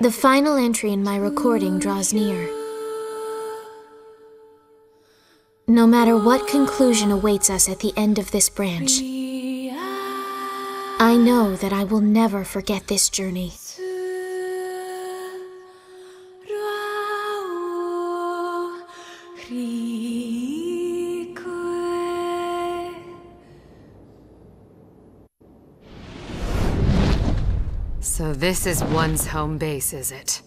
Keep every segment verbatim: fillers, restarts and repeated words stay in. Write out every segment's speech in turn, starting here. The final entry in my recording draws near. No matter what conclusion awaits us at the end of this branch, I know that I will never forget this journey. So this is one's home base, is it?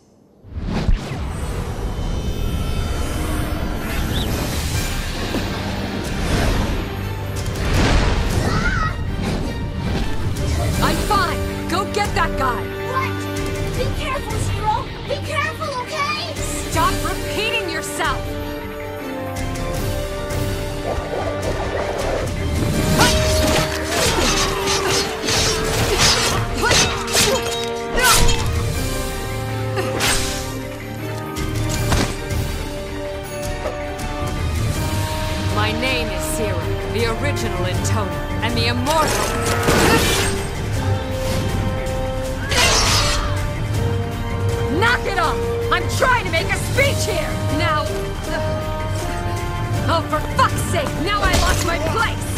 My name is Zero, the original Intoner, and the immortal. Knock it off! I'm trying to make a speech here! Now... Oh, for fuck's sake, now I lost my place!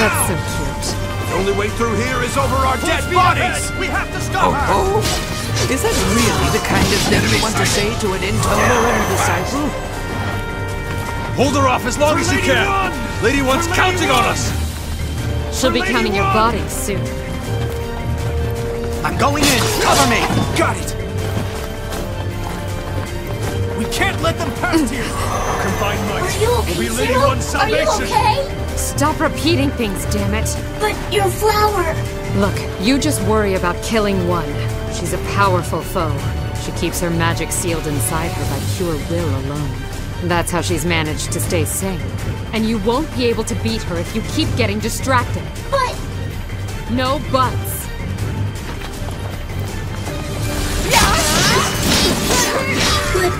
That's so cute. The only way through here is over our dead bodies! We have to stop her! Oh, oh! Is that really the kind of thing you want to say to an Intoner and disciple? Hold her off as long as you can! Lady One's counting on us! She'll be counting your bodies soon. I'm going in! Cover me! Got it! We can't let them pass here! Combined might will be Lady One's salvation! Are you okay? Stop repeating things, damn it! But your flower! Look, you just worry about killing one. She's a powerful foe. She keeps her magic sealed inside her by pure will alone. That's how she's managed to stay sane. And you won't be able to beat her if you keep getting distracted. But... No buts. But...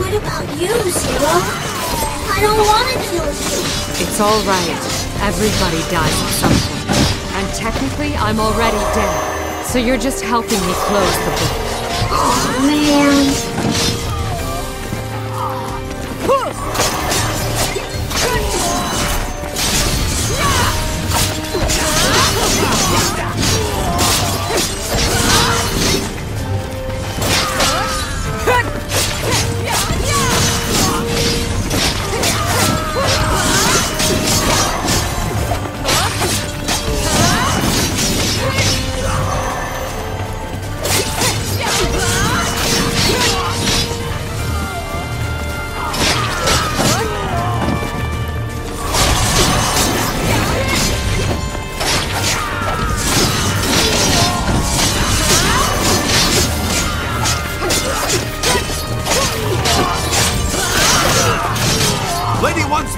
What about you, Zero? I don't want to kill you. It's all right. Everybody dies at some point. And technically, I'm already dead. So you're just helping me close the book. Oh, man.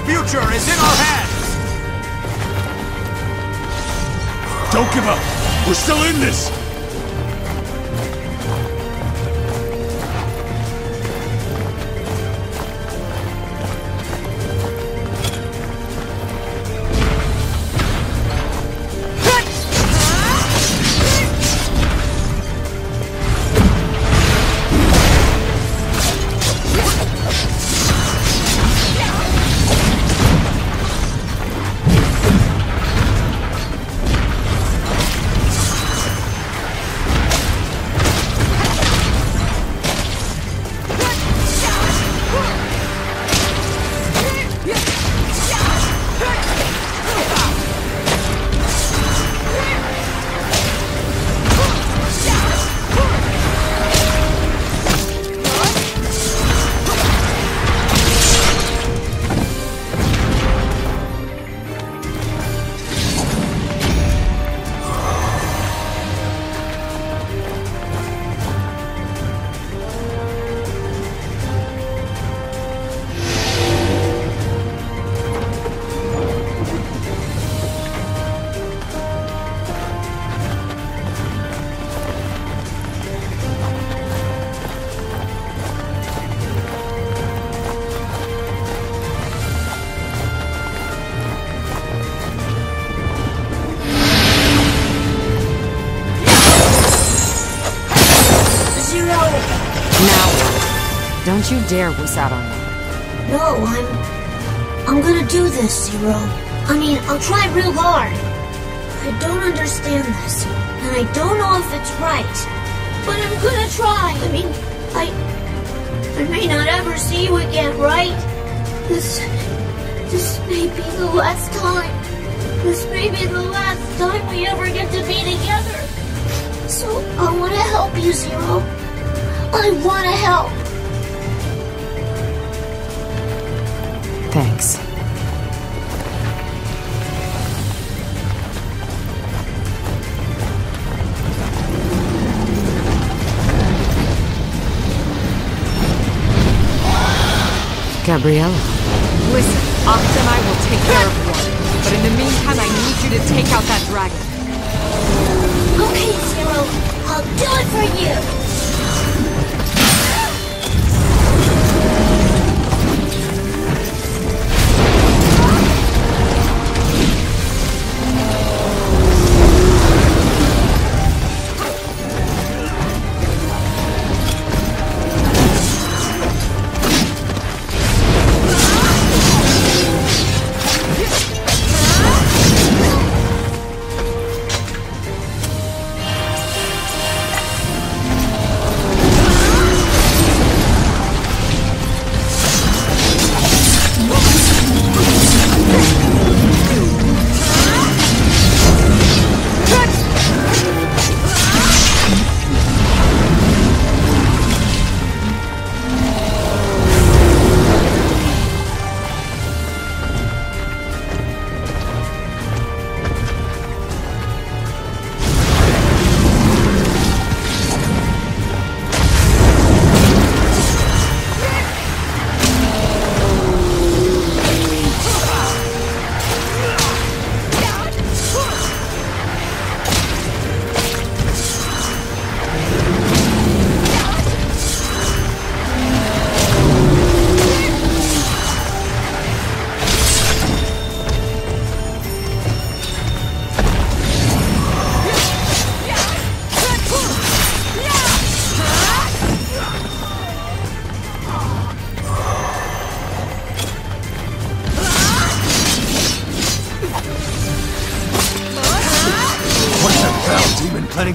Future is in our hands! Don't give up! We're still in this! Zero! Now! Don't you dare wuss out on me. No, I'm... I'm gonna do this, Zero. I mean, I'll try real hard. I don't understand this, and I don't know if it's right. But I'm gonna try. I mean, I... I may not ever see you again, right? This... This may be the last time. This may be the last time we ever get to be together. So, I want to help you, Zero. I want to help. Thanks. Gabriel. Listen, Octa and I will take care of one. But in the meantime, I need you to take out that dragon. Okay, Zero. I'll do it for you!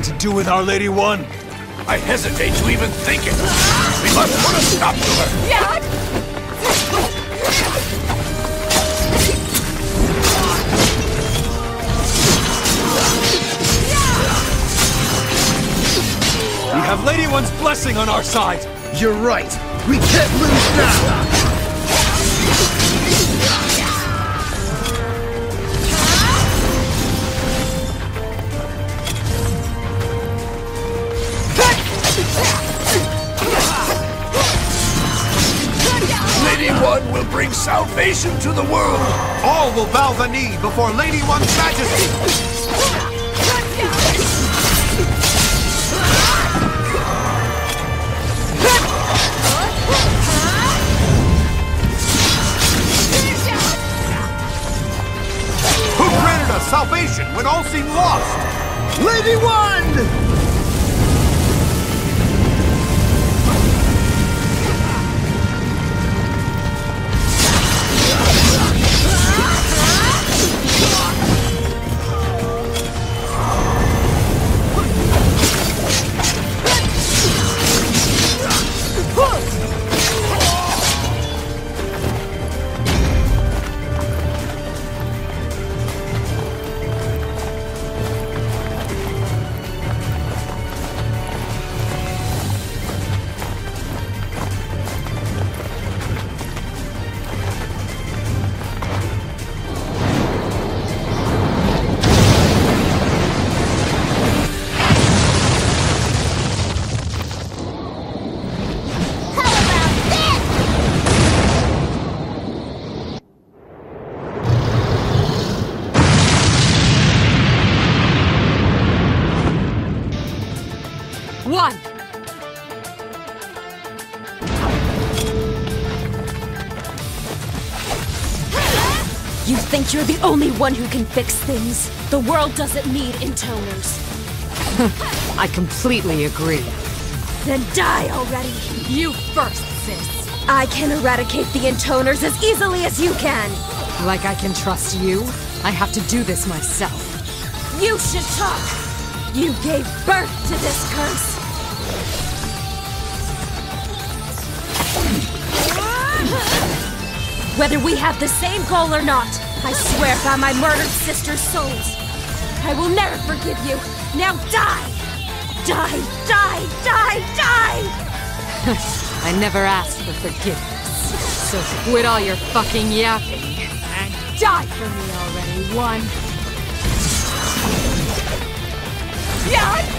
To do with Our Lady One? I hesitate to even think it. We must put a stop to her. Yeah. We have Lady One's blessing on our side. You're right. We can't lose now. One will bring salvation to the world. All will bow the knee before Lady One's majesty. Who granted us salvation when all seemed lost? Lady One! You think you're the only one who can fix things? The world doesn't need Intoners. I completely agree. Then die already! You first, sis! I can eradicate the Intoners as easily as you can! Like I can trust you? I have to do this myself. You should talk! You gave birth to this curse! Whether we have the same goal or not, I swear by my murdered sister's souls, I will never forgive you! Now die! Die, die, die, die! I never asked for forgiveness, so quit all your fucking yapping and die for me already, one! Yeah!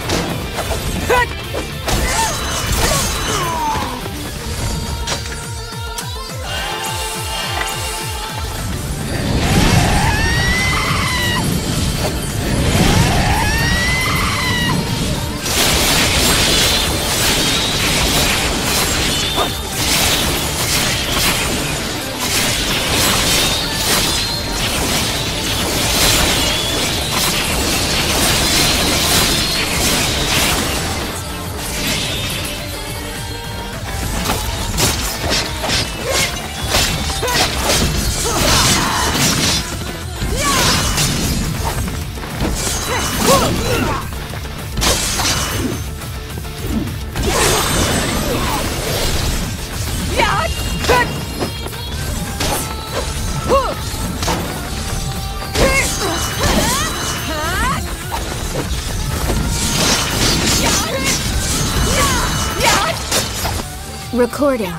Recording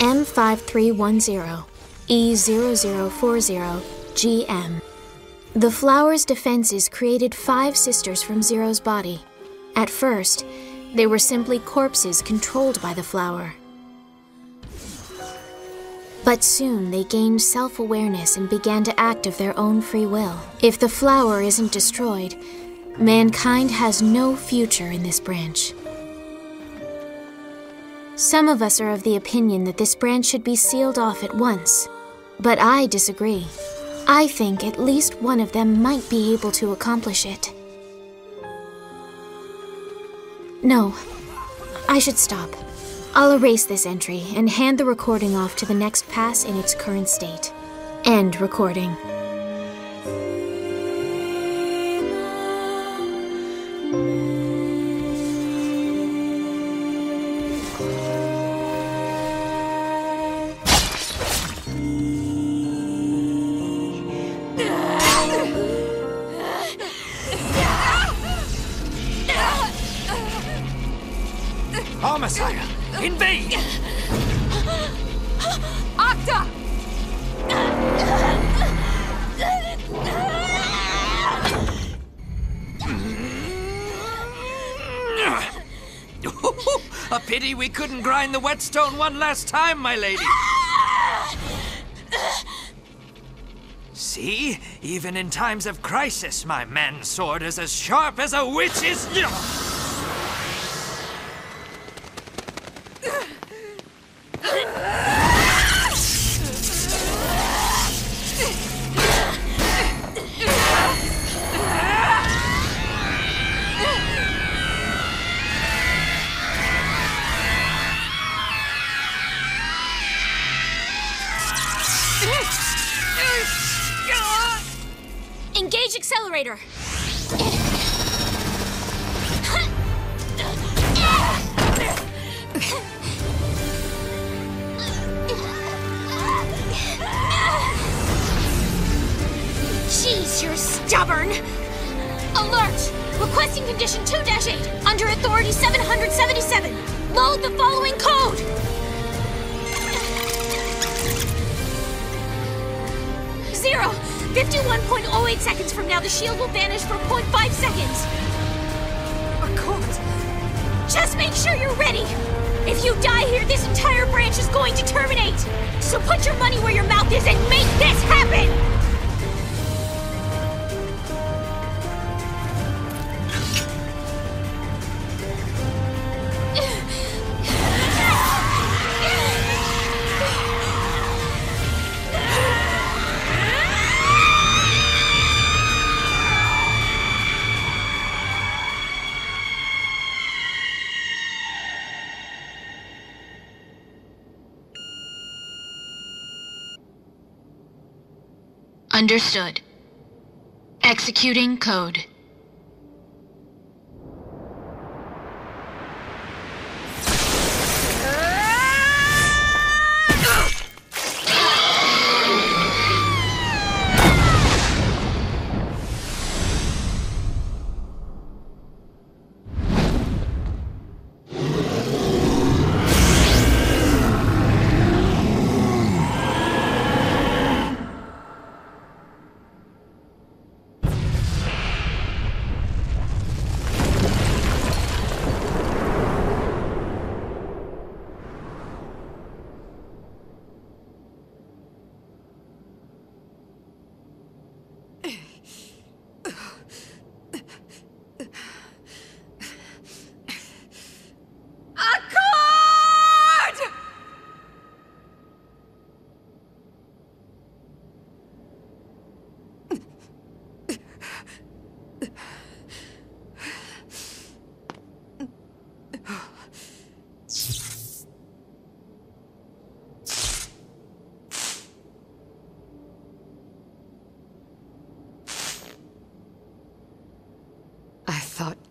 M five three one zero, E zero zero four zero, G M. The flower's defenses created five sisters from Zero's body. At first, they were simply corpses controlled by the flower. But soon they gained self-awareness and began to act of their own free will. If the flower isn't destroyed, mankind has no future in this branch. Some of us are of the opinion that this branch should be sealed off at once, but I disagree. I think at least one of them might be able to accomplish it. No, I should stop. I'll erase this entry and hand the recording off to the next pass in its current state. End recording. Homicide! Invade! Octa! A pity we couldn't grind the whetstone one last time, my lady! See? Even in times of crisis, my man's sword is as sharp as a witch's... Engage accelerator! Jeez, you're stubborn! Alert! Requesting condition two dash eight, under authority seven hundred seventy-seven! Load the following code! Zero! fifty-one point zero eight seconds from now, the shield will vanish for zero point five seconds! Accord! Just make sure you're ready! If you die here, this entire branch is going to terminate! So put your money where your mouth is and make this happen! Understood. Executing code.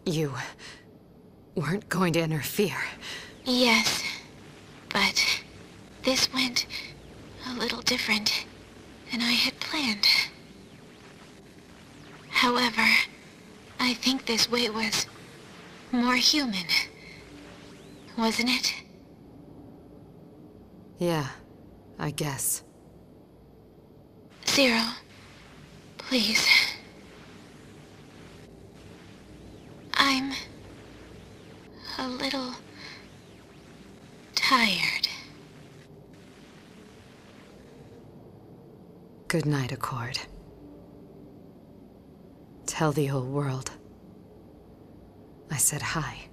You weren't going to interfere. Yes, but this went a little different than I had planned. However, I think this way was more human, wasn't it? Yeah, I guess. Zero, please. I'm a little tired. Good night, Accord. Tell the whole world I said hi.